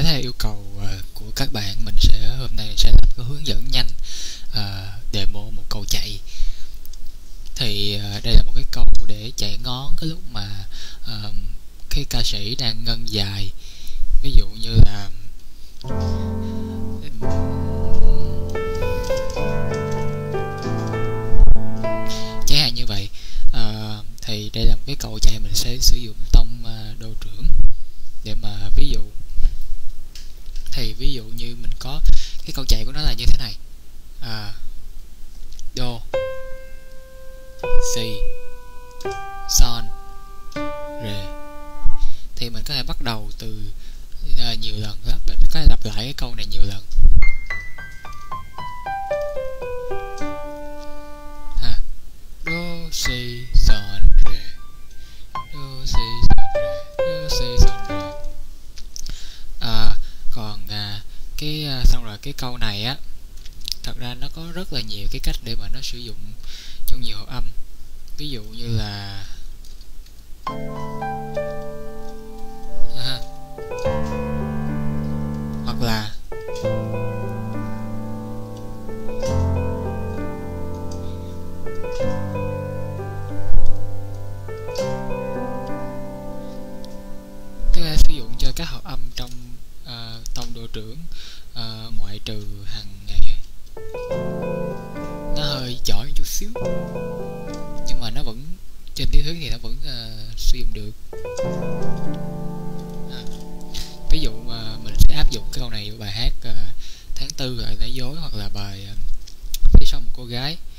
Để theo yêu cầu của các bạn, mình sẽ hôm nay sẽ làm cái hướng dẫn nhanh demo một câu chạy. Thì đây là một cái câu để chạy ngón cái lúc mà cái ca sĩ đang ngân dài. Ví dụ như là chẳng hạn như vậy. Thì đây là một cái câu chạy mình sẽ sử dụng tông đô trưởng để mà ví dụ. Thì ví dụ như mình có cái câu chạy của nó là như thế này: đô, si, son, rê. Thì mình có thể bắt đầu từ nhiều lần, có thể lặp lại cái câu này nhiều lần. Đô, si, son, rê, đô, si, son, rê, đô, si, son, rê. Còn xong rồi cái câu này á, thật ra nó có rất là nhiều cái cách để mà nó sử dụng trong nhiều hợp âm. Ví dụ như là hoặc là tức là sử dụng cho các hợp âm trong tông độ trưởng, ngoại trừ hàng ngày nó hơi giỏi một chút xíu, nhưng mà nó vẫn trên lý thuyết thì nó vẫn sử dụng được. Ví dụ mà mình sẽ áp dụng cái câu này vào bài hát Tháng Tư Lại Nói Dối, hoặc là bài Phía Sau Một Cô Gái.